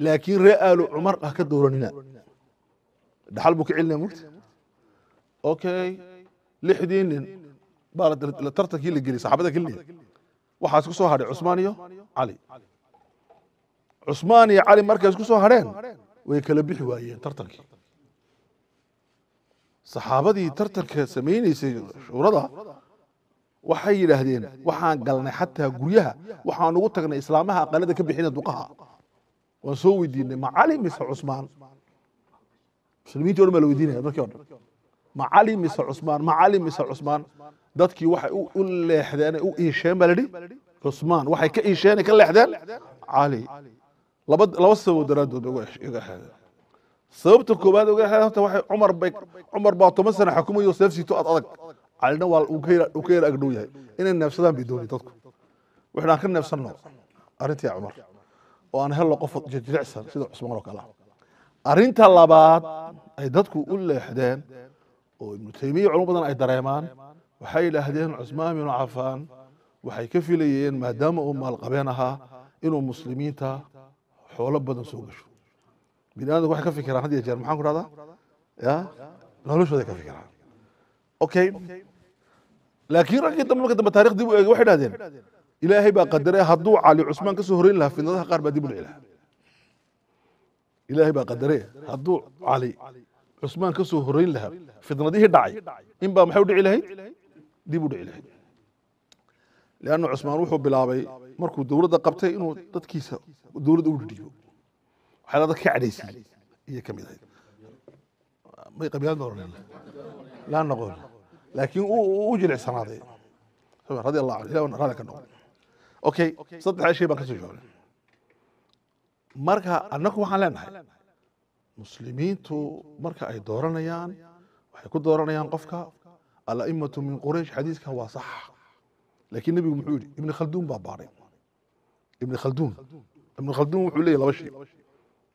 لكن رئال عمر هكذا دورنا ده حلبك علنا مرت اوكي لحدين بارد لا ترتكي اللي جري صحابتك اللي وحاسك سو هذا عثمانيو علي عثماني علي مركز كسو هرين ويكلا بيخي وايين ترتكي صحابتي ترتك سمينيسي شوردا waxay yiraahdeen waxaan galnay xataa guryaha waxaan ugu tagnay islaamaha aqalada ka bixina duqaha waan soo weydiinay macali mise Usmaan muslimiintu war ma la weydiinay dadkii hore macali mise Usmaan macali mise Usmaan dadkii waxay u leexdeen u iisheen baladi Usmaan waxay ka iisheen ka leexdeen cali laba sabab daraadood uga xaada sababta koobaad uga xaada waxay Umar baa 10 sano xukumayo seefsiito adag علينا والوكيل وكيل أقدويه إن النفس لا بدوني تذكر وإحنا كنا نفسنا أرنت يا عمر وأنا هلا قفط جعسر سيد عثمان رضي الله أرنت الله بعد أي تذكر كل حدين وابن تيمية علوم بدن أي دريمان وحي لهدين عثمان بن عفان وحي كفيلين ما دامهم ما لقبينها إنهم مسلمين تا حول بدن سوقش بدأنا واحد كفي كران هدي جار محمد هذا يا نقولش هذا كفي كران اوكي لكن ركيت لما تاريخ دي واحد هذين الهي بقى قدره هدو علي عثمان كسهرين لها في نظرها قاربه دي بالاله الهي بقى قدره هدو علي عثمان كسهرين لها في نظرها دعي ان بقى محو دعي لهي دي بو دعي لهي لانه عثمان روحه بلاوي مركو دوله قبته انه ددكيسا دوله او دديو حاله دك عديسي هي كميد ما يقبل دورنا لا نقول لكن وجلع سنادي رضي الله عنه لو نرى لك النقول اوكي صدق شيء ما كنتش شغله marka annagu waxaan leenahay muslimiintu marka ay dooranayaan waxay ku dooranayaan qofka al-a'immatu min quraish hadiiska waa sax laakiin nabigu muxuu yiri ibn khaldun baa baaray ibn khaldun wuxuu leeyahay laba shay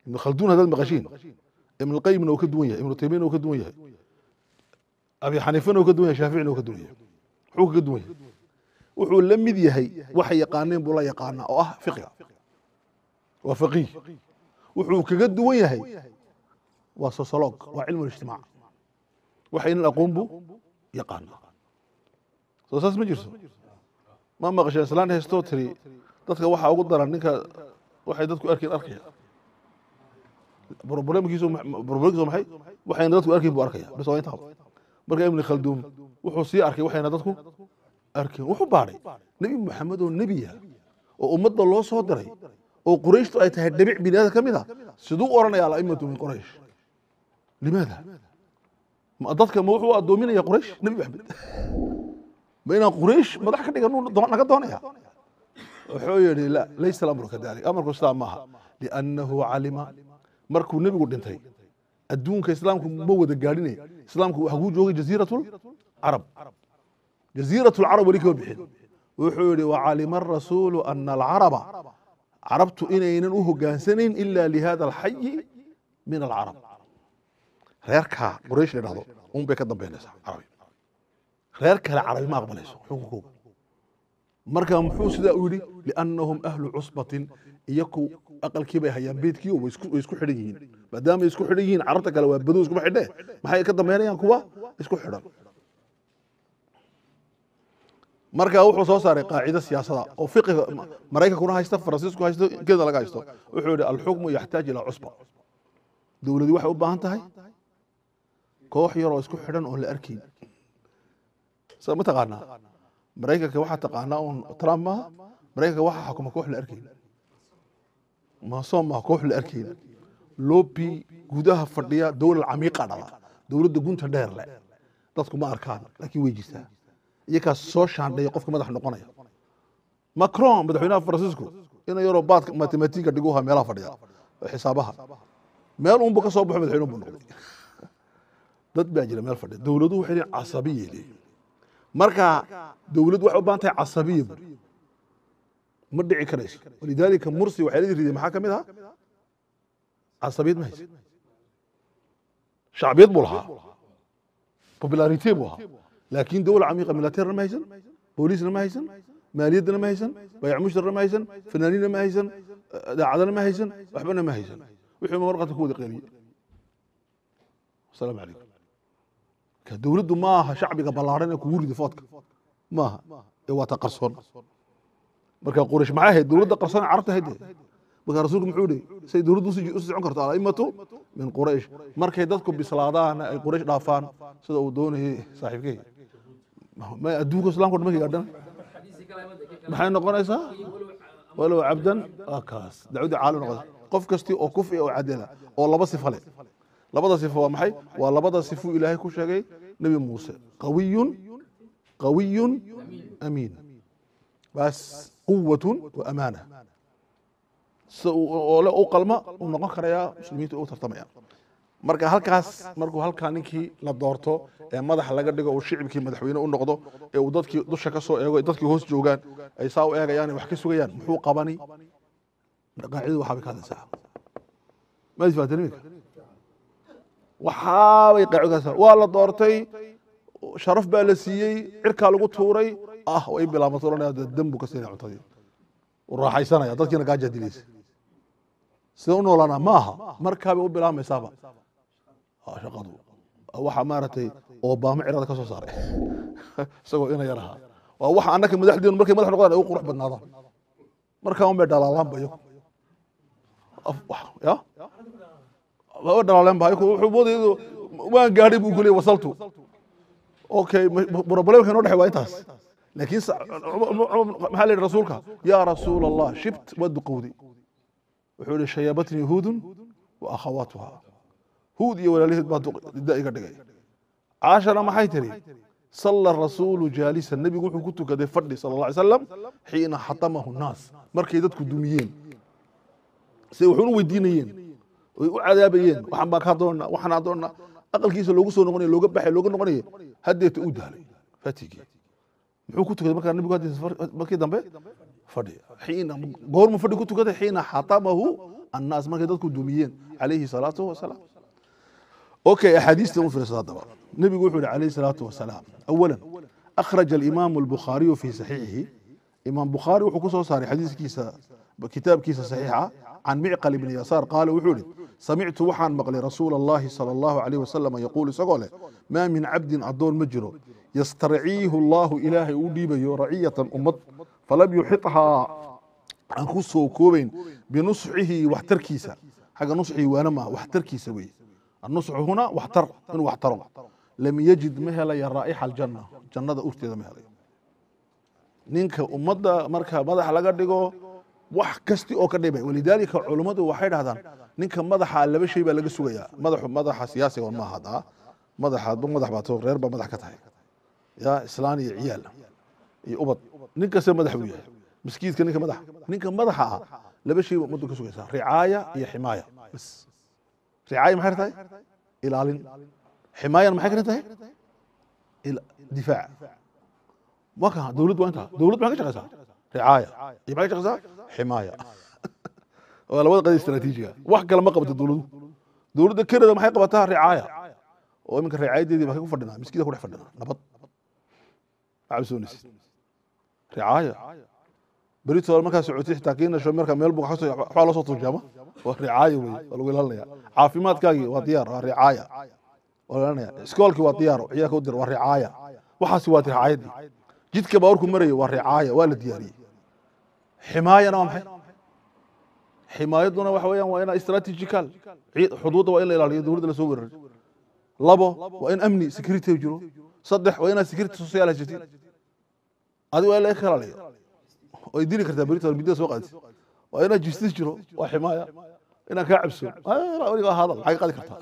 ibn khaldun hada maqashin ibn al-qayyim oo ka duwan yahay ibn taymiyyah oo ka duwan yahay أبي حنيفة وكدوية شافعي وكدوية حوك كدوية وحو لم يذيهي وحي يقانين بولا يقانا أوه فقه وفقيه وحو كدوية هي وسوسيولوج وعلم الاجتماع وحين الأقوم بو يقانا سوساس مجرسو ما مغشى سلان هيستوتري دتك وحا أو قدر أنك وحي دتكو أركي بروبليم كيسو محي وحين دتكو أركي بو أركي بس هو ينتهب marka ibn khaldum wuxuu si arkay waxayna dadku arkeen wuxuu baaray nabi maxamed oo nabiya oo ummadda loo soo diray oo quraysh ay tahay dhabic binaad kamida sidoo oranaya al-aimatu min quraysh limaada ma dadka ma wuxuu adoominaya quraysh nabi maxamed bayna quraysh madax ka dhigano naga doonaya wuxuu yiri la laysa al-amru kadalik amarku islaamaha li'annahu alima markuu nabigu dhintay adduunka islaamku ma wada gaadhinay islaamku waxa uu joogay jasiiratul arab wali ka bixin wuxuu yiri wa alima rasuulu anna al araba arabtu inaynan u hogaansanayn illa li hada al hayy min al arab reerka quraysh dhado uun bay ka dambeynaysa arabi reerka arabi ma aqbalayso xuquuq marka muxuu sida u yiri li'annahum ahlu usbatin iyaku aqalkii bay hayaan beedkii way isku xidhan yihiin maadaama isku xidhan yihiin carabta kale waa badow isku xidhe maxay ka dambeeyaan kuwa isku xidhan marka wuxuu soo saaray qaacida siyaasadda oo fiqiga Mareykankuna haysta Faransiisku haysto geeda laga haysto wuxuu yiri al-hukmu yahtaaj ila usba dawladdu waxay u baahan tahay koox yar oo isku xidhan oo la arkiin sama taqaanaa Mareykanka waxa taqaanaa Trump Mareykanka waxa xukuma koox la arkiin ما صوم كوح الأركين لوبي جودها فردية دولة عميقة على دولة جونتها دير لا تذكر ما أركان لكن ويجيسها يكا سوش عند يقفك مدح نقنية ماكرون بدحينا في فرانسيسكو هنا يوروبات ماتيماتيكا تقولها ميلا فردية حسابها ميل أم بك صوب محمد حينهم بالنقل ده بيجي ميل فردية دولته حين عصبية لي مركا دولته وحبانتها عصبية مدعي كريش ولذلك مرسي وحيد يريد محاكمتها عصبية مهز شعبية بولها بوبولاريتي بوها لكن دول عميقة ملاتير مهزن بوليسنا مهزن ماليتنا مهزن بيعموش مهزن فنانين مهزن داعدنا ما هيسن وحبنا ما هيسن وحي مرقة كود قينية. السلام عليكم. كدولد ماها شعبك بلارنا كولد فاتك ماها إيوا تقصر. مركا قريش معاه دولد قرصان عرفتها هدي. مركا رسولك محودي سيد دولد وسجعون كرتالا إمته من قريش. مركا يدتكم بصلادان قريش دافان سيد أودونه صاحبك. ما أدوك السلام كنت ما يقدر. ما حين نقول إيسا؟ ولو عبدا أكاس دعودي عالو نقول قف كستي أو كفي أو عدلة أو لبا صفة لي لبا صفة ومحي ولبا صفة إلهي كشاقي نبي موسى قوي أمين بس قوة وأمانة أو قلمة ونقول كريا مسلمين أو ترتميان مركا هالكاس مركو هالكانيكي لدورته مدح لقى دقه وشعبكي مدحوينه ونقضه ودادكي دوشا كسو ايغو دادكي هوس جوغان اي ساو ايغيان واخ كسوغيان مخو قباني قاعده waxa ka hadlaysa ma is faadinimid waxa way qacugasa waa la doortay sharaf baa la siiyay cirka lagu tuuray ah way bilaabatoolana dambu ka seenay cuntadii oo raaxaysanaya dadkina gaaja dilaysa sidoo noolana maaha markaa way u bilaamaysaaba shaqadu waxa maaratay oo baama cirada ka soo saaray isagoo ina yaraha waa waxa annaka madaxdeenu markay madax noqdaan ay u qurux badnaadaan markaa umbay dhalaalaanbayo يا أود على لمبه يكون حبوده وين قارب يقول لي وصلته أوكي بربليو كانوا حوايتاس لكن محل الرسول يا رسول الله شبت ود قودي وحول شيابتني يهود وأخواتها هودي ولا ليه دقيقة عاشر ما حيتري صلى الرسول جالسا النبي يقول كنت قد فردي صلى الله عليه وسلم حين حطمه الناس مركيدتك الدميين سيوحون ويدينيين وعذابيين وحن باكادونا وحن عدونا أقل كيس لوجو سو نغني لوجو بحي لوجو نغني هديت أودهلي فاتيكي محو كنت كذا ما كان النبي قاعد ما كي ذنبه فدي حين غور مفدي كنت كذا حين حطمه الناس ما كذا كدوميين عليه الصلاة والسلام أوكي أحاديث تمو في الصلاة النبي يقول عليه الصلاة والسلام أولا أخرج الإمام البخاري في صحيحه إمام بخاري وحكوسه صار حديث كيسة كتاب كيسة صحيحة عن معقل بن يسار قال وحولي سمعت وحان مقل رسول الله صلى الله عليه وسلم يقول سقوله ما من عبد عدون مجره يسترعيه الله إلهي أوليبه رعية أمت فلم يحطها عن خصه كوبين بنصحه واحتر كيسة حاجة نصحه وانما واحتر كيسة وي النصح هنا واحتر من واحترم لم يجد مهلا الرائحة الجنة جنة أوتي مهلا نينك أمدا مركا مدح لقى ديغو wax kasti oo ka dhibay walidaalika culimadu waxay dhahdaan ninka madaxa laba shay baa laga sugayaa madaxa siyaasiga oo ma hada madaxa madax baa too reer baa madax ka tahay ya islaani ciyaal iyo ubad ninka se madax weeyaa miskiidka ninka madaxa laba shay madu ka sugaysaa riaaya iyo himaaya bas riaaya maxay tahay ilaalin himaaya maxay tahay difaac waxa dawladdu waanta dawladdu maxay ka shaqaysaa riaaya iyo maxay ka shaqaysaa حماية ولا وضع استراتيجية واحد كلام قبض الدولة كده ما حيقبضها رعاية ومن الرعاية دي ما حيكون فردنا مسكين كل فردنا نبض عبسونس رعاية بريت سؤال ما كان سعودي تحتاجين شو مركب ملبوخ حاله صوت الجامعة والرعاية ولا الله عافيمات كاجي وطيار رعاية ولا أنا سكولك وطيار عيالك ودر والرعاية وحاسوات الرعاية دي جيت كباركم مري والرعاية والد دياري حماية نوعها حمايتنا وحويا وإنا استراتيجيكال حدود وإلا إلى اليدور دل سوبر لبو وإن أمني سكرتي وجرو صدح وإنا سكرتي سوسيال جديد هذا وإلا إخر عليه ويديني كرتابريت والبيدس وقت وإنا جستيس جرو وحماية إنا كعب سو هذا الحقيقة ذكرتها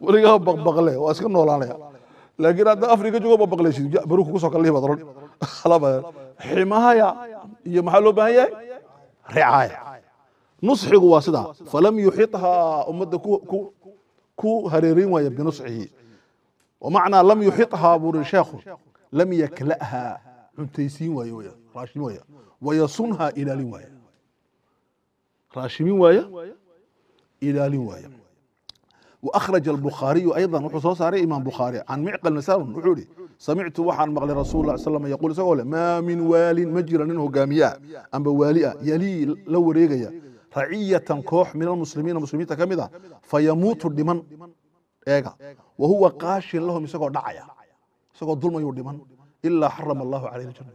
ولقاها بغلي وأسكن نول عليها لكن هذا أفريقيا جوا بغلي شيء بروك وسوق اللي بدرون خلاص حماية هي محلو بهاي رعاية نصحه واسدها فلم يحطها أمد كو هريرين ويا بنصحه ومعنى لم يحطها برشاخ لم يكلأها عمتيسين ويا راشمين ويا ويصنها إلى لوايا راشمين ويا إلى لوايا وأخرج البخاري أيضا وحصوص عليه إمام بخاري عن معقل نسار النحوري سمعت وحن مغلي رسول الله صلى الله عليه وسلم يقول سقول ما من وال مجرى إنه جامية أم بوالية يلي لو ريجيا رعية كوح من المسلمين المسلمين تكمدا فيموت الدمن إيجا وهو قاش لهم سقول دعيا سقول ظلم يردمن إلا حرم الله عليه الجنة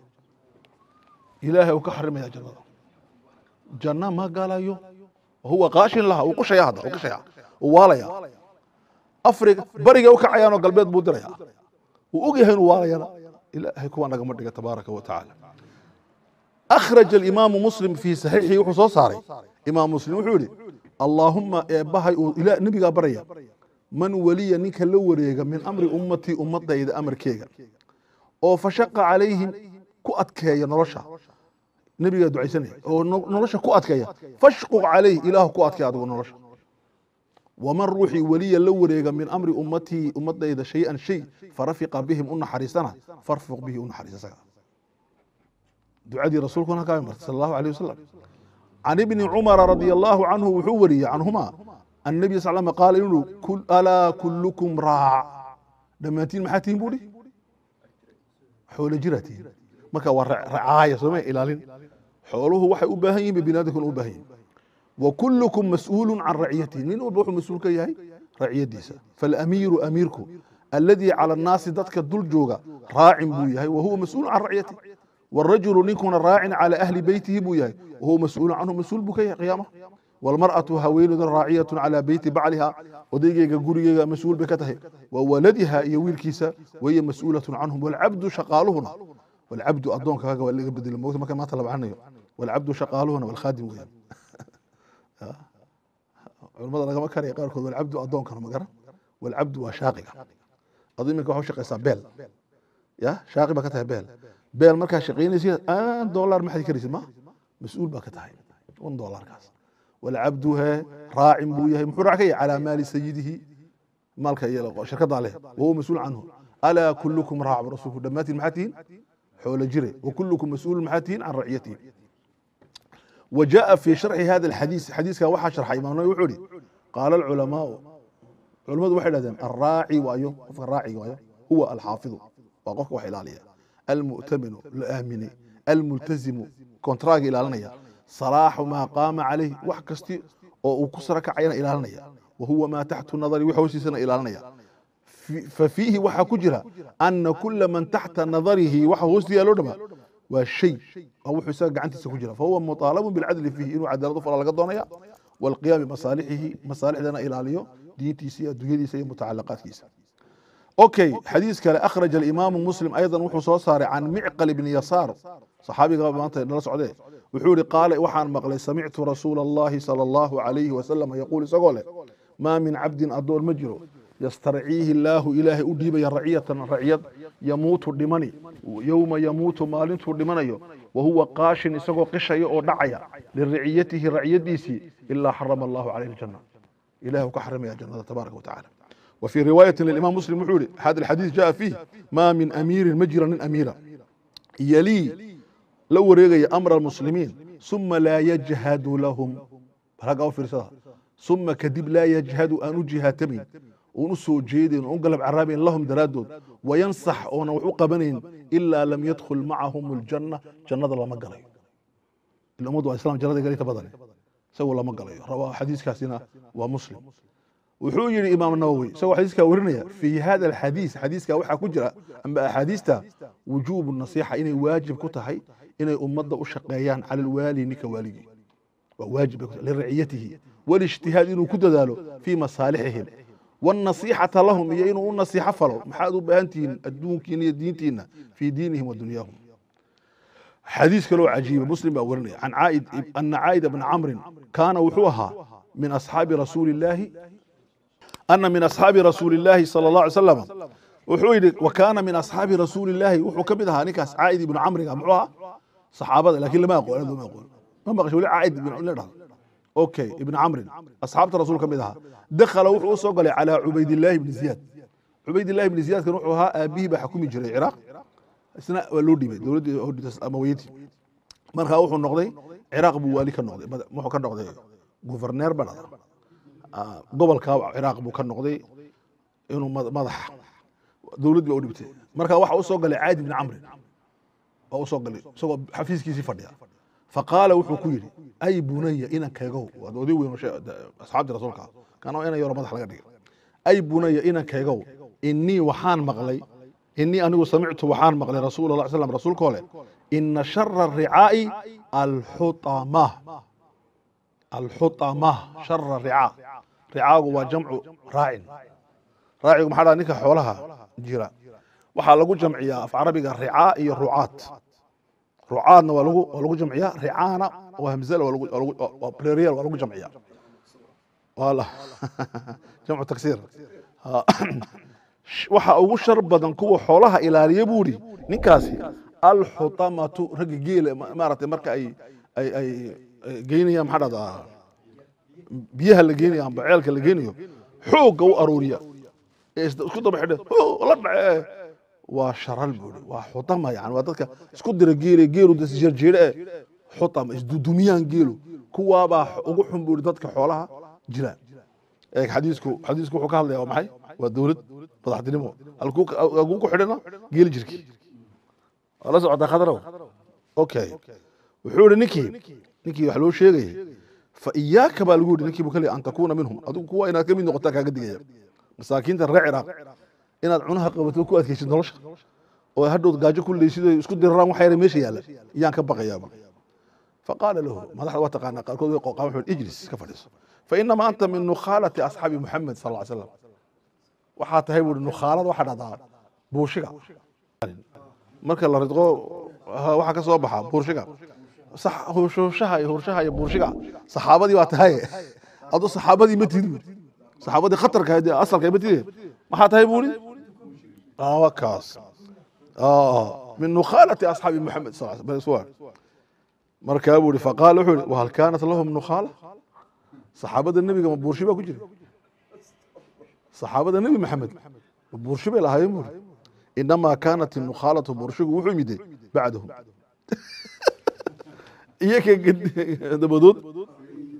إلهي وكحرم يا جنة جنة ما قال يو وهو قاش لها وقش يهدا وقش يهدا وواليا أفريقيا بريقة وكعيان وقلبيت بودريا وأجهن وارينا إلهي كوانا قمرتك تبارك وتعالى أخرج الإمام مسلم في صحيحه وحصوصاري إمام مسلم وحولي اللهم إبهي إلى نبي قبريا من ولي نيك اللوريقا من أمر أمتي أمتنا إذا أمر كيقا أو فشق عليهم كؤتكيا نرشا نبي دعي سنة أو نرشا كؤتكيا فاشقق عليه إله كؤتكيا نرشا ومن روحي وليا لوريغا من امر امتي امتنا اذا شيئا شيء فرفق بهم ان حريصنا فارفق به ان حريصنا. دعاء رسولكم صلى الله عليه وسلم. عن ابن عمر رضي الله عنه وحوري عنهما النبي صلى الله عليه وسلم قال كل الا كلكم راع دماتين محاتين بولي حول جيرتي مكا رعايه سمي الالين حوله وحي وباهين ببلادكم وباهين وكلكم مسؤول عن رعيته من وضوح مسؤول كيهي رعيتيسا فالأمير أميركم الذي على الناس ذاتك الدل جوغا راع بويهي وهو مسؤول عن رعيته والرجل نكون راع على أهل بيته بويهي وهو مسؤول عنه مسؤول بكيه قيامه والمرأة هويل راعية على بيت بعلها وديجا قريجا مسؤول بكته وولدها يويل كيسا وهي مسؤولة عنهم والعبد شقالهن والعبد أدونك هكا واللي بدل الموت ما كان ما طلب عنه والعبد شقالهن والخادم ويهي علماء لقما كان يقاركم والعبد أدون كانوا مقرن والعبد وشاققة أظن كانوا شقي سبيل يا شاقي بكتها بيل مركها شقيين يصير $1 ما حد كريس ما مسؤول بكتها $1 كاس والعبد ها راعي بويه محركي على مال سيده مالك يلا شركة عليه وهو مسؤول عنه ألا كلكم راع برسول دمات المحاتين حول جري وكلكم مسؤول المحاتين عن رعيته. وجاء في شرح هذا الحديث حديث وحا شرح إمام نووي قال العلماء علماء واحد الراعي وايو الراعي وايو هو الحافظ وقف وحلاليه المؤتمن الآمن الملتزم كونتراغ إلى صلاح ما قام عليه وحكستي وكسرك عين إلى وهو ما تحت النظر وحوسسنا إلى ففيه وحا كجرة أن كل من تحت نظره وحوسي لدما والشيء أو حساب عنتي سكجرة فهو مطالب بالعدل فيه إنه عدالته فلا لقدونيا والقيام بمصالحه مصالح لنا إلى اليوم ديتي سي ديتي سي متعلقات كيسة. أوكي حديث كلا أخرج الإمام مسلم أيضا وحصو صار عن معقل بن يسار صحابي قبل ما نرس عليه وحوري قال وحان مقلي سمعت رسول الله صلى الله عليه وسلم يقول سقوله ما من عبد أدور مجرو يسترعيه الله إلهي أديب يرعية رعية يموت لمني يوم يموت مالنت لمني وهو قاش يسقو قشي أو دعيا لرعيته رعية ديسي إلا حرم الله عليه الجنة إلهه كحرم يا جنة تبارك وتعالى. وفي رواية للإمام مسلم وحوري هذا الحديث جاء فيه ما من أمير مجرى أميرا يلي لو رغي أمر المسلمين ثم لا يجهد لهم ثم كذب لا يجهد أن جهتمي ونسو جيدين ونقلب عرابين لهم درادود وينصح ونوعوق بنين إلا لم يدخل معهم الجنة جنة الله ما قليه الأمود والإسلام جنة قليه تبضل سوى الله ما قليه رواه حديث كاسنا ومسلم. وحوجي الإمام النووي سوى حديث كاورنيا في هذا الحديث حديث كاوحا كجرة أما حديثته وجوب النصيحة إني واجب كتحي إني أمضى الشقيان على الوالي نكوالي وواجب لرعيته والاجتهاد إنه كدداله في مصالحهم والنصيحة لهم هي إنه النصيحة فلو محادوا بأنتين الدونكين دينتين في دينهم ودنياهم. حديث كله عجيب مسلم أورني عن عائد أن عائد بن عمرو كان وحوها من أصحاب رسول الله أن من أصحاب رسول الله صلى الله عليه وسلم وكان من أصحاب رسول الله وحو كبدها نكاس عائد بن عمرو معها صحابة لكن ما يقول ما يقول ما يقول عائد بن عمرو اوكي ابن عمرو اصحاب الرسول كمدها دخل وحو سو غلي على عبيد الله بن زياد. عبيد الله بن زياد كان وحوها ابيه بحكم جري العراق اسنا لو ديبه دولتي امويتي marka wuxuu noqday Ciraaq buu wali ka noqday wuxuu ka noqday governor balada gobolka Ciraaq buu ka noqday inuu madax دولد لو دبته مركا وحا وصو قال عادي بن عمرو او وصو قال سو حفيز كيسي فديا فقال وحو كيري اي بني ان كيغو ودودي وين اصحاب رسولك كانوا انا يرى مدح لغا دغ اي بني ان كيغو اني وحان مقلي اني انا سمعت وحان مقلي رسول الله صلى الله عليه وسلم رسول كوله ان شر الرعاء الحطمه الحطمه شر الرعاء رعاء وجمع راعي راعي محل نيكا خولها جيرا waxaa lagu jamciyaa af arabiga riaa iyo ruaad ruaadna waa lagu jamciyaa riaana waa hamzal waa plurial waa lagu jamciyaa wala jamcu taksiir waxa ugu shar badan kuwa xoolaha ilaaliya buuri ninkaasi alxutamatu rag geela maartay marka ay geynayaan maxaa dhada biyaha la geynayo amba ceelka la geynayo xoogga u aruuriya ee isku daba xidhay la dhacay وشر البول وحطمة يعني وذاك سكدر جيري جيرو دس جرجيرة حطمة دوميان جيلو كوابا وقحم بول ذاتك حولها جيران إيه حديثكو حكاه لي يا معي ودولت فضحت لي مو الكوك أقوكو حرنا جيل جركي الله سبحانه خضره أوكي وحور نكي وحلو شيء فإياك بالجود نكي بكلي أن تكون منهم أدو كوا إنك من نقطتك هكذا مساكين الرعرة inaad cunaha qabato ku adkaysid nolosha oo hadhood gaajo ku leeysiday isku dirraan waxa yar meesha yaala iyaan ka baqayaaba faqala lahu madaxda waa taqaana qalkood way qoqaan wuxuu ijlis ka fadhiiso fa inama anta min nukhalati ashabi muhammad sallallahu alayhi wasallam waxa tahay wuu nukhalad waxa dhadaa buushiga marka la ridqo waxa ka soo baxa buushiga sax hooshaha iyo buushiga saxaabadii waa tahay adu saxaabadii ma tirin saxaabadii khatarka ah asalka ma tirin waxa tahay buuri وكاس من نخالة أصحاب محمد صلى الله عليه وسلم مركبوا فقالوا حول وهل كانت لهم نخالة صحابة النبي بورشبة كجري صحابة النبي محمد بورشبة لا يمر إنما كانت النخالة بورشبة وحميدة بعدهم إياك قد بدود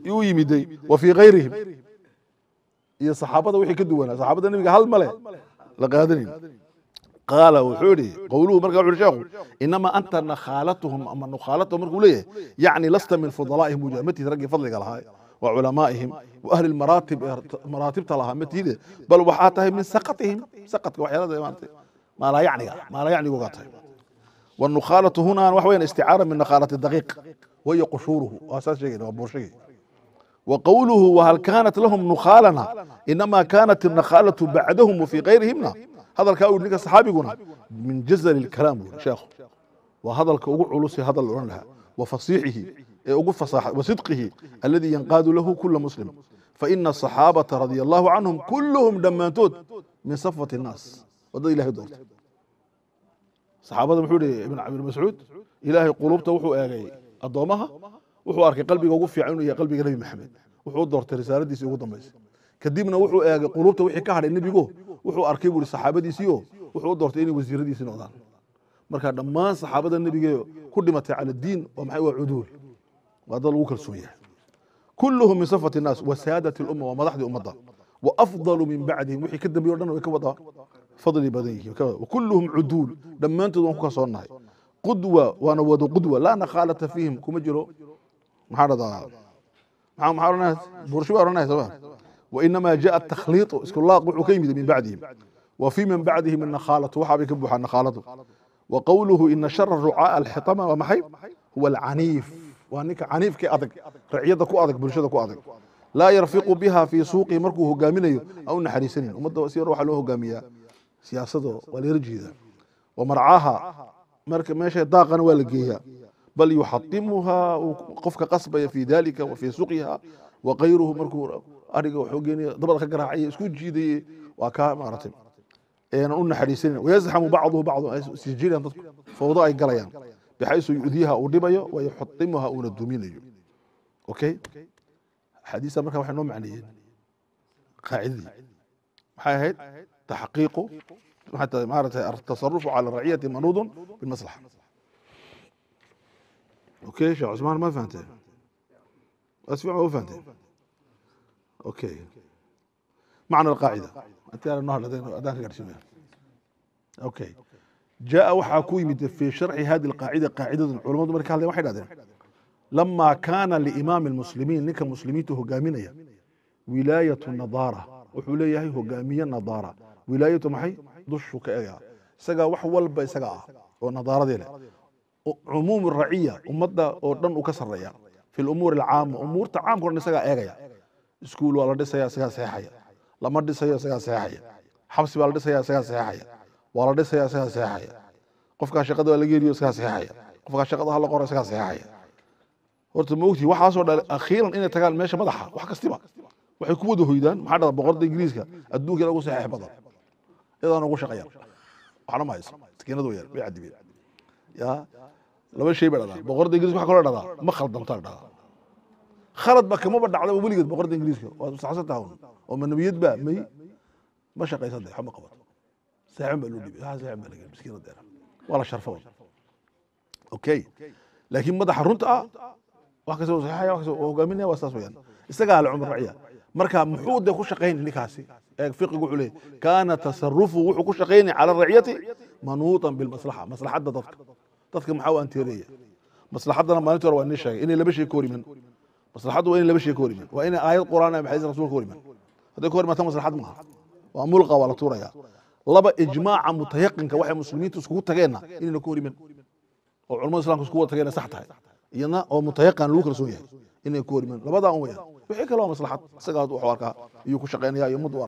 يويمدي وفي غيرهم يا صحابة وحي كدونا صحابة النبي هل ملا لقادرين قال وحوري قولوا مرقع عرشاهم إنما أنت نخالتهم أما نخالتهم مرقوا ليه يعني لست من فضلائهم وجامتي ترقي فضلك لها وعلمائهم وأهل المراتب مراتب تلاها متي بل وحاتها من سقطهم سقط وحياتهم ما لا يعني ما لا يعني وقاتهم والنخالة هنا وحوين استعارة من نخالة الدقيق وهي قشوره وأساس شيء وبرشيء وقوله وهل كانت لهم نخالنا إنما كانت النخالة بعدهم وفي غيرهم هذا الكاول لك صحابينا من جزل الكلام شيخ وهذا الكاول علوسي هذا العنها وفصيحه وفصاحة وصدقه الذي ينقاد له كل مسلم فإن الصحابة رضي الله عنهم كلهم دمانتود من صفوة الناس وضي إلهي دورت صحابة محوري ابن عبد المسعود إلهي قلوبته وحو آغي أضومها وحو أركي قلبي وقفي عينه يا قلبي نبي محمد وحو دورت رسالة ديسي وضميس كديمنا وحو آغي قلوبته وحي كهر النبي قوه وحو أركيبه للصحابة ديسيو وحو دورتين وزير ديسي نوضان مركا دمان صحابة النبي قدمت على الدين ومحيوى عدول وهذا الوكل سوية كلهم من صفة الناس وسادة الأمة ومضحد أمضى وأفضل من بعدهم وحي كدم يوردنا ويكوضى فضل بديك وكلهم عدول لما أنتم وكا صنعي قدوة ونود قدوة لا نخالة فيهم كما جروا محارضة معهم محارنات برشوار وناس وإنما جاء التخليط اسك الله وحكيم من بعدهم وفي من بعدهم النخالة وحابك بوحى النخالة وقوله إن شر الرعاء الحطمة ومحي هو العنيف وأنك عنيف كأذك رعيتك وأذك برشدك وأذك لا يرفق بها في سوق مركه قامني أو نحري سنين ومده وسير روح له قامية سياسته والإرجيدة ومرعاها مرك ماشي ضاقا والقيها بل يحطمها وقفك قصبة في ذلك وفي سوقها وغيره مركور أرجع وحوجيني ضبط خجراعي اسكو جيدي وكا مارتين أنا قلنا حريسين ويزحم بعضه سجيلا فوضاء الجريان بحيث يؤذيها أوردبيا ويحطمها أول الدومينيو أوكي حديث مركب واحد نوم عليه قاعدي حاهد تحقيقه حتى مارته التصرف على الرعية منوض بالمصلحة اوكي شيخ عثمان ما فهمته اسمع هو فهمته اوكي معنى القاعده انت على النهر لدينا اداه اوكي جاء وحاكويمة في شرح هذه القاعدة قاعدة العلماء دمرك هذا واحد هذا لما كان لإمام المسلمين لك مسلميته هجامينية ولاية النظارة وحليه هجامية النظارة ولاية محي ضش كأيها سجى وحول بسجى والنظارة ذي عموم الرعية أمضى أردن وكسر ريا في الأمور العامة أمور تعام كنا سجى أيها سكول والد سجى سجى لمرد سجى سجى حبس والد سجى سجى والد سجى سجى قفك شقده ولا جيريو سجى قفك شقده هلا قرر سجى horta moogti waxa soo dhalay akhiran inay tagaan meesha madaxa wax kastiba waxay ku wada hoydaan waxa dhada boqorda ingiriiska adduunka lagu saxeex badan idaan ugu shaqeeyay waxna ma haysan takinadu yar way cadibeen ya laba shay badala boqorda ingiriiska wax kala dhada ma khaldamta dhada khalad ba kama badhacdo waligeed boqorda ingiriiska waa saxsan taawun oo manabiyad ba may ma shaqeeysan dad xama qabato saacim baa loo dhibay ha saacim baa laga miskiinada dheera wala sharfo okay laakiin madaxa runta وكسو صحيح وكسو وقامينه واساس ويان استقال عمر رعيه مركا محود كو شقين نكاسي فيق يقول له كان تصرفه و كو شقين على الرعيه منوطا بالمصلحه مصلحه دتك محاو انتيريه مصلحتنا ما نتر وان شيء ان لبشي كوري من مصلحته وان لبشي كوري من وان ايه القران بحيث رسول كوري من هذا كوري ما مصلحته ما وملقى ولا توريا لبا اجماع متيقن كواحد مسلمين تسكو تغينا ان كوري من وعلماء الاسلام تسكو تغينا صحتها iyana oo mutayaqan loo kalsoon yahay inay kooriman labada aan weeyaan wixii kale oo maslaxad isaga uu xawarka iyo ku shaqeynaya iyo muddo